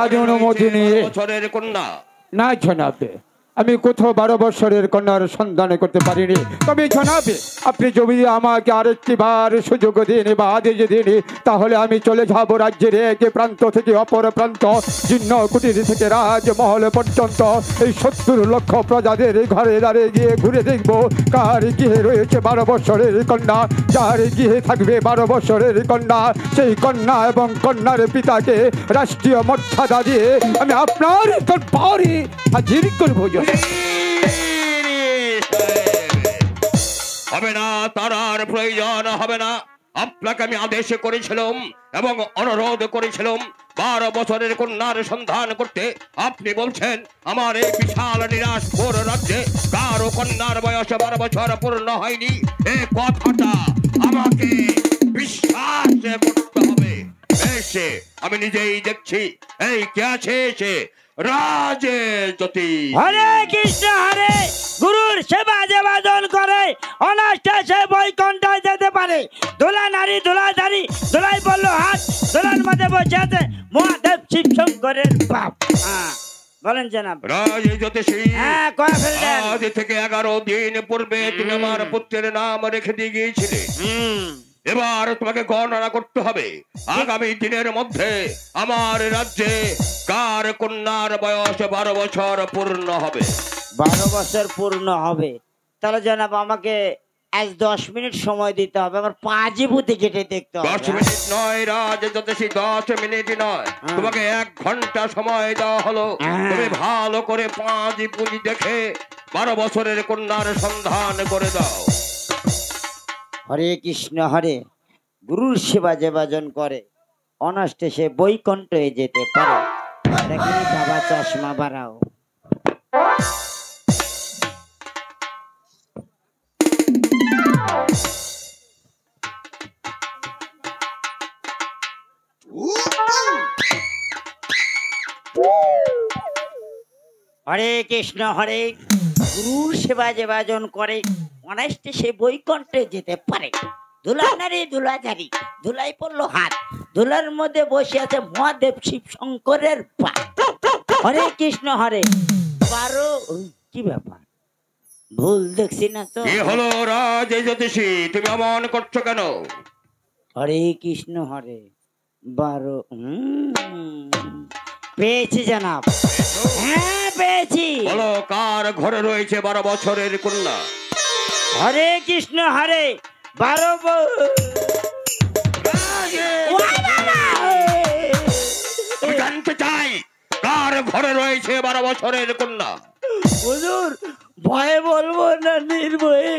আজ অনুমতি নিয়ে বছরের কন্যা না ছনাবে, আমি কোথাও 12 বছরের কন্যার সন্ধান করতে পারিনি। তবে জনাবে আপনি যদি আমাকে আরেকটি বার সুযোগ দিন বা আদেশ দিন, তাহলে আমি চলে যাবো রাজ্যের এক প্রান্ত থেকে অপর প্রান্ত, জীর্ণ কুটির থেকে রাজমহল পর্যন্ত, এই 70 লক্ষ প্রজাদের ঘরে দাঁড়িয়ে গিয়ে ঘুরে দেখবো কার গৃহে রয়েছে 12 বছরের কন্যা, যার গৃহে থাকবে 12 বছরের কন্যা। সেই কন্যা এবং কন্যার পিতাকে রাষ্ট্রীয় মর্যাদা দিয়ে আমি আপনার দরবারে হাজির করবো। হবে না, তার আর প্রয়োজন হবে না। আপনাকে আমি আদেশ করেছিলাম এবং অনুরোধ করেছিলাম 12 বছরের কন্যার সন্ধান করতে। আপনি বলছেন আমার এই বিশাল নিরাশপুর রাজ্যে কারো কন্যার বয়স 12 বছর পূর্ণ হয়নি। এই কথাটা আমাকে বিশ্বাস করতে হবে। আমি নিজেই দেখছি এই কে আছে সে। হরে কৃষ্ণ হরে, গুরুর সেবা যেবাদন করে অনাষ্ঠা সে বৈকুণ্ঠায় যেতে পারে। দোলা নারী দোলা ধারী দোলাই বলল হাত, দোলার মধ্যে বসে আছে মহাদেব শিব শঙ্করের বাপ। বলেন জনাব রাজ জ্যোতিষী, আজ থেকে 11 দিন পূর্বে তুমি আমার পুত্রের নাম রেখে দিয়ে গিয়েছিলে। এবার তোমাকে গণনা করতে হবে আগামী দিনের মধ্যে আমার রাজ্যে কার কন্যার বয়স 12 বছর পূর্ণ হবে। 12 বছর পূর্ণ হবে, তাহলে জনাব আমাকে আজ 10 মিনিট সময় দিতে হবে। আমার পাজিবুতি কেটে দেখতে হবে। 10 মিনিট নয় রাজ জ্যোতিষী, 10 মিনিট নয়, তোমাকে 1 ঘন্টা সময় দেওয়া হলো। তুমি ভালো করে পাজিবুতি দেখে 12 বছরের কন্যার সন্ধান করে দাও। হরে কৃষ্ণ হরে, গুরুর সেবা যে বাজন করে অনাষ্টে সে বৈকুণ্ঠে যেতে পারে। বাবা চশমা বাড়াও। হরে কৃষ্ণ হরে, গুরুর সেবা যে বাজন করে অনাষ্টে সে বৈকুণ্ঠে যেতে পারে। ধুলা নারী ধুলা ঝাড়ি ধুলাই পড়লো হাত, ধুলার মধ্যে বসে আছে মহাদেব শিব শঙ্করের পা। হরে কৃষ্ণ হরে। 12 কি ব্যাপার, ভুল দেখছি না তো? এ হলো রাজ জ্যোতিষী, তুমি অমন করছো কেন? হরে কৃষ্ণ হরে, 12 পেয়েছি জনাব। হ্যাঁ পেয়েছি। বলো কার ঘরে রয়েছে 12 বছরের কন্যা। হরে কৃষ্ণ হরে, 12 বছরের কন্যা। হুজুর ভয়ে বলবো না নির্ভয়ে?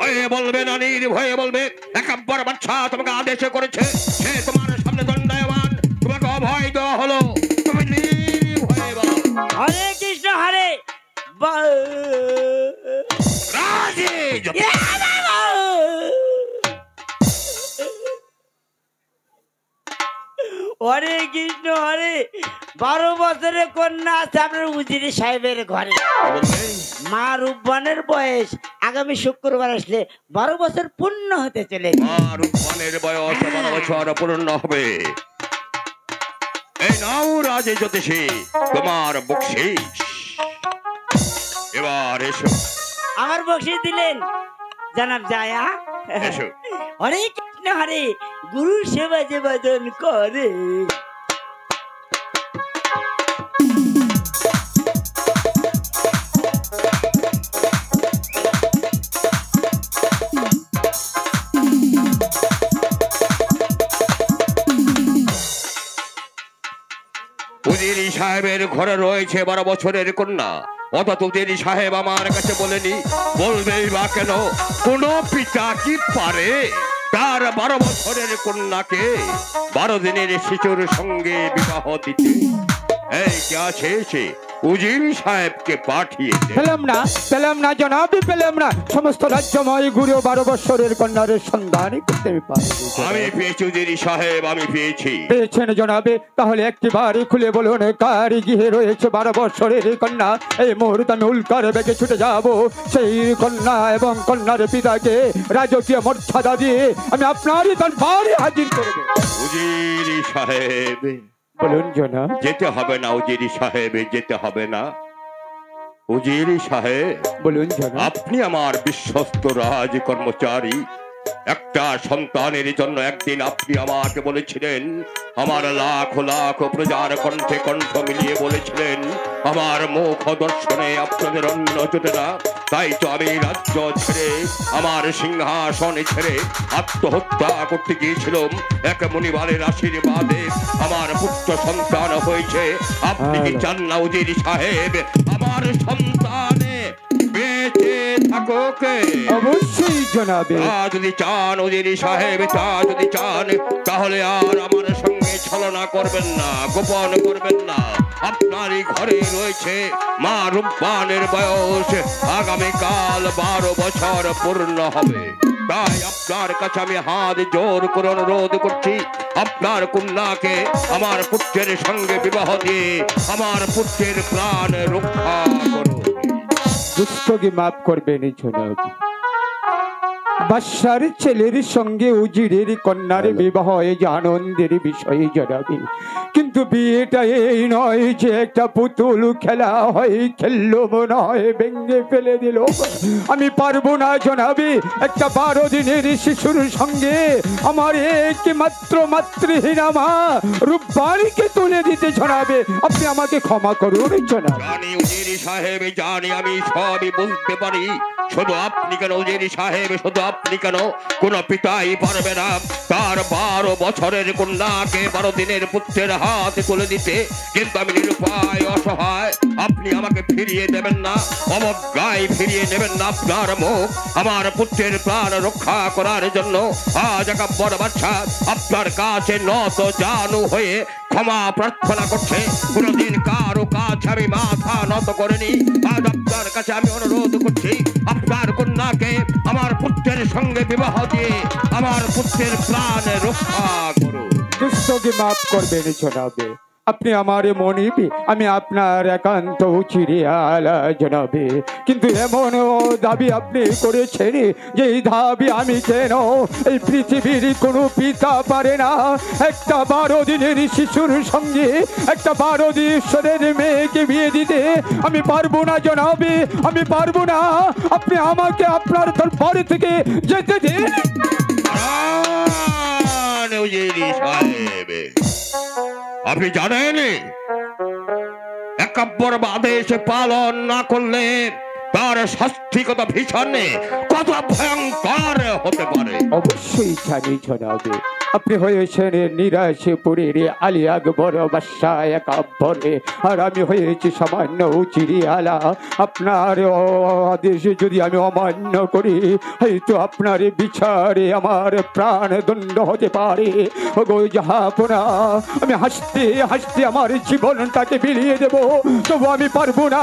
ভয়ে বলবে না, নির্ভয়ে বলবে। একবার বাচ্চা তোমাকে আদেশ করেছে, সে তোমার সামনে দণ্ডায়মান, তোমাকে অভয় দেওয়া হলো, তুমি নির্ভয়ে বলো। হরে কৃষ্ণ হরে। হরে কৃষ্ণ হরে, 12 বছরে কন্যা আছে আপনার উজিরে সাহেবের ঘরে। মা রূপবানের বয়স আগামী শুক্রবার আসলে 12 বছর পূর্ণ হতে চলেছে। মা রূপবানের বয়স 12 বছর পূর্ণ হবে। এই নাও রাজে জ্যোতিষী তোমার বকশিশ। এবার এসো। আমার বকশিশ দিলেন জানাব, যায়া এসো। হরে কৃষ্ণ হরে, গুরু সেবা যে বাজন করে। উজিরি সাহেবের ঘরে রয়েছে 12 বছরের কন্যা, অথচ উজিরি সাহেব আমার কাছে বলেনি। বলবেই বা কেন? কোন পিতা কি পারে তার 12 বছরের কন্যাকে 12 দিনের শিশুর সঙ্গে বিবাহ দিতে? এই কে আছে সে? উজিরি সাহেবকে পাঠিয়ে পেলাম না, পেলাম না জনাবি, পেলাম না। সমস্ত রাজ্যময় ঘুরেও 12 বছরের কন্যার সন্ধান করতে আমি পেয়েছি। উজিরি সাহেব আমি পেয়েছি। পেয়েছেন জনাবে? তাহলে একটি বাড়ি খুলে বলুন কার গৃহে রয়েছে 12 বছরের কন্যা। এই মুহূর্তে আমি উল্কার বেগে ছুটে যাব। সেই কন্যা এবং কন্যার পিতাকে রাজকীয় মর্যাদা দিয়ে আমি আপনারই দরবারে হাজির করব। উজিরি সাহেব বলুন জনাব। যেতে হবে না উজিরি সাহেব, যেতে হবে না উজিরি সাহেব। বলুন জনাব। আপনি আমার বিশ্বস্ত রাজ কর্মচারী, একটা সন্তানের জন্য একদিন আপনি আমাকে বলেছিলেন, আমার লাখ লাখ প্রজার কণ্ঠে কণ্ঠ মিলিয়ে বলেছিলেন, আমার মুখ দর্শনে আপনাদের অন্য জোটে না, তাই তো আমি রাজ্য ছেড়ে, আমার সিংহাসন ছেড়ে আত্মহত্যা করতে গিয়েছিলাম। এক মনিবালের আশীর্বাদে আমার পুত্র সন্তান হয়েছে। আপনি কি চান না উজির সাহেব আমার সন্তানে বেঁচে থাকুক? অবশ্যই জনাবে। যদি চান উজির সাহেব, যদি চান, তাহলে আর আমার সঙ্গে ছলনা করবেন না, গোপন করবেন না। আপনারই ঘরে রয়েছে মা রূপবানের বয়স আগামীকাল 12 বছর পূর্ণ হবে। তাই আপনার কাছে আমি হাত জোর করে অনুরোধ করছি, আপনার কন্যাকে আমার পুত্রের সঙ্গে বিবাহ দিয়ে আমার পুত্রের প্রাণ রক্ষা করুন। দুষ্টকে মাফ করবেন জনাব। বাদশার ছেলের সঙ্গে উজিরের কন্যার বিবাহ হয়ে যে আনন্দের বিষয়ে জড়াবে, কিন্তু বিয়েটা এই নয় যে একটা পুতুল খেলা হয়, খেললো মনে হয় ভেঙে ফেলে দিল। আমি পারবো না জনাবে একটা 12 দিনের শিশুর সঙ্গে আমার একমাত্র মাতৃহীনা মা রূপবানকে তুলে দিতে জনাবে। আপনি আমাকে ক্ষমা করুন জনাব। জানি উজির সাহেব, জানি, আমি সবই বলতে পারি। শুধু আপনি কেন উজির সাহেব, শুধু আপনি কেন, কোন পিতাই পারবে না তার 12 বছরের কন্যাকে 12 দিনের পুত্রের হাতে তুলে দিতে। কিন্তু আমি নিরুপায়, অসহায়। আপনি আমাকে ফিরিয়ে দেবেন না, অবজ্ঞায় ফিরিয়ে নেবেন না। আপনার মুখ আমার পুত্রের প্রাণ রক্ষা করার জন্য আজ এক বড় বাচ্চা আপনার কাছে নত জানু হয়ে ক্ষমা প্রার্থনা করছে। কোনদিন কারো কাছে আমি মাথা নত করিনি। আজ আপনার কাছে আমি অনুরোধ করছি, আপনার কন্যাকে আমার পুত্রের সঙ্গে বিবাহ দিয়ে আমার পুত্রের প্রাণ রক্ষা করুন। দুষ্টকে মাফ করবেন জনাবে। আপনি আমার মনিব, আমি আপনার একান্ত চিরিয়ালা জনাবে, কিন্তু এমন দাবি আপনি করেছেন যে এই দাবি আমি কেন, এই পৃথিবীর কোনো পিতা পারে না একটা 12 দিনের শিশুর সঙ্গে একটা 12 বছরের মেয়েকে বিয়ে দিতে। আমি পারবো না জনাবে, আমি পারবো না। আপনি আমাকে আপনার দরবারে থেকে যেতে দিন। আপনি জানেন, একাব্বর আদেশ পালন না করলে তার শাস্তি কত ভীষণ, কত ভয়ঙ্কর হতে পারে। অবশ্যই জানি জনাবে। আপনি হয়েছেন নিরাশেপুরের আলী আকবর বাদশা একাব্বরে, আর আমি হয়েছি সামান্য চিরিয়ালা। আপনার আদেশ যদি আমি অমান্য করি, হয়তো আপনার বিচারে আমার প্রাণ দণ্ড হতে পারে। ওগো জাহাপনা, আমি হাসতে হাসতে আমার জীবনটাকে বিলিয়ে দেব, তবু আমি পারবো না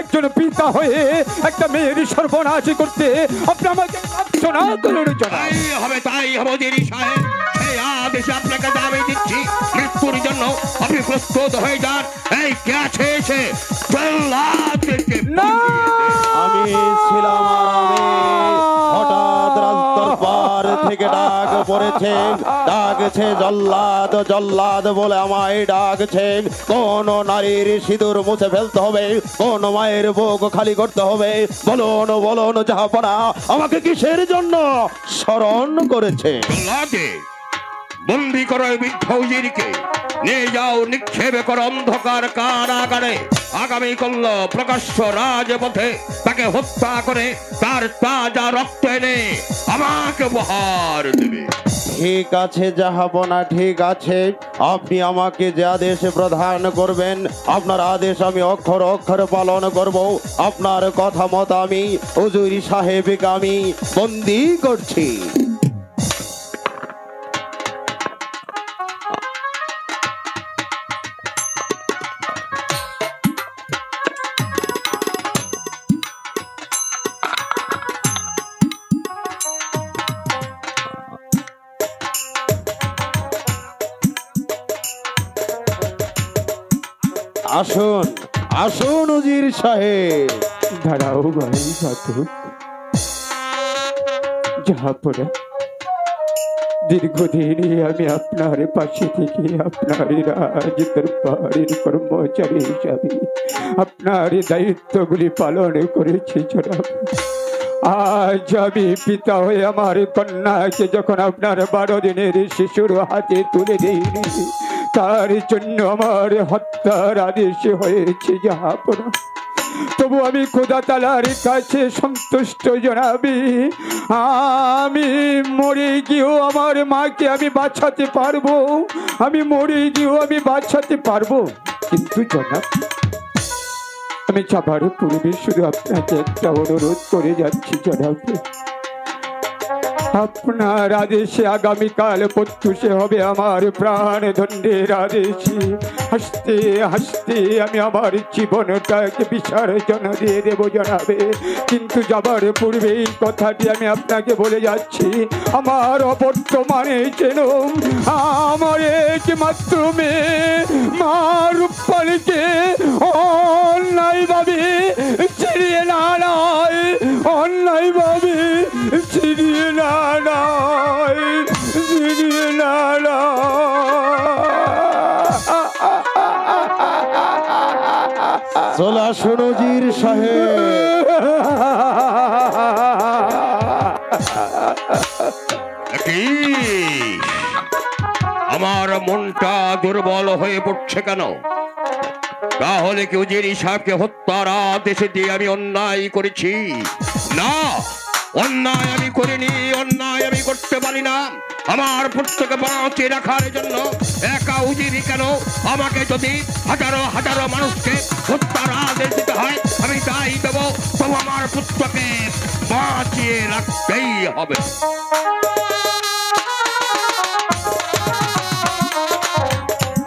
একজন পিতা হয়ে একটা মেয়ের সর্বনাশ করতে। আপনি আমাকে শোনা করুন। তাই হবে, তাই হবে উজিরি সাহেব। আপনাকে দাবি দিচ্ছি, মৃত্যুর জন্য আপনি প্রস্তুত হয়ে যান। এই কে আছে সে? আমি ছিলাম হঠাৎ রাজদরবার থেকে ডাক পড়েছে, ডাকছে জল্লাদ জল্লাদ বলে আমায় ডাকছেন। কোন নারীর সিঁদুর মুছে ফেলতে হবে, কোন মায়ের বুক খালি করতে হবে। বলুন বলুন জাহাপনা, আমাকে কিসের জন্য স্মরণ করেছে? বন্দি করো বৃদ্ধ উজিরকে, নিয়ে যাও, নিক্ষেপ করো অন্ধকার কারাগারে। আগামী কাল প্রকাশ্য রাজপথে তাকে হত্যা করে তার তাজা রক্ত এনে আমাকে উপহার দেবে। ঠিক আছে জাহাপনা, ঠিক আছে। আপনি আমাকে যে আদেশ প্রদান করবেন, আপনার আদেশ আমি অক্ষর অক্ষরে পালন করব। আপনার কথা মত আমি উজির সাহেবকে আমি বন্দি করছি। আসুন আসুন উজির সাহেব। দাঁড়াও ভাই, যাহা পড়া দীর্ঘদিনই আমি আপনার পাশে থেকে আপনার রাজ দরবারের কর্মচারী হিসাবে আপনার দায়িত্বগুলি পালন করেছি জনাব। আজ আমি পিতা হয়ে আমার কন্যাকে যখন আপনার 12 দিনের শিশুর হাতে তুলে দিইনি, তার জন্য আমার হত্যার আদেশ হয়েছে যাহাপন। তবু আমি খোদা তাআলার কাছে সন্তুষ্ট জনাবি, আমি মরে গিয়েও আমার মাকে আমি বাঁচাতে পারবো, আমি মরে গিয়েও আমি বাঁচাতে পারবো। কিন্তু জনাব, আমি যাবার পূর্বে শুধু আপনাকে একটা অনুরোধ করে যাচ্ছি জনাব, আপনার আদেশে আগামীকাল প্রত্যুষে হবে আমার প্রাণ দণ্ডের আদেশে। হাসতে হাসতে আমি আমার জীবনটাকে বিসর্জন দিয়ে দেব জনাবে, কিন্তু যাবার পূর্বে এই কথাটি আমি আপনাকে বলে যাচ্ছি। আমার অবর্তমানে যেন আমার একমাত্র মেয়ে মা রূপপালকে অন্যায়ভাবে ছিনিয়ে না নেয়, অন্যায়ভাবে ছিনিয়ে না নেয়, ছিনিয়ে না নেয়। সুনজির সাহেব, আমার মনটা দুর্বল হয়ে পড়ছে কেন? তাহলে কি উজিরি সাহেবকে হত্যার আদেশে দিয়ে আমি অন্যায় করেছি? না, অন্যায় আমি করিনি, অন্যায় আমি করতে পারি না। আমার পুত্রকে বাঁচিয়ে রাখার জন্য একা উজিরি কেন, আমাকে যদি হাজারো হাজারো মানুষকে হত্যার আদেশ দিতে হয় আমি তাই দেব, তবু আমার পুত্রকে বাঁচিয়ে রাখতেই হবে।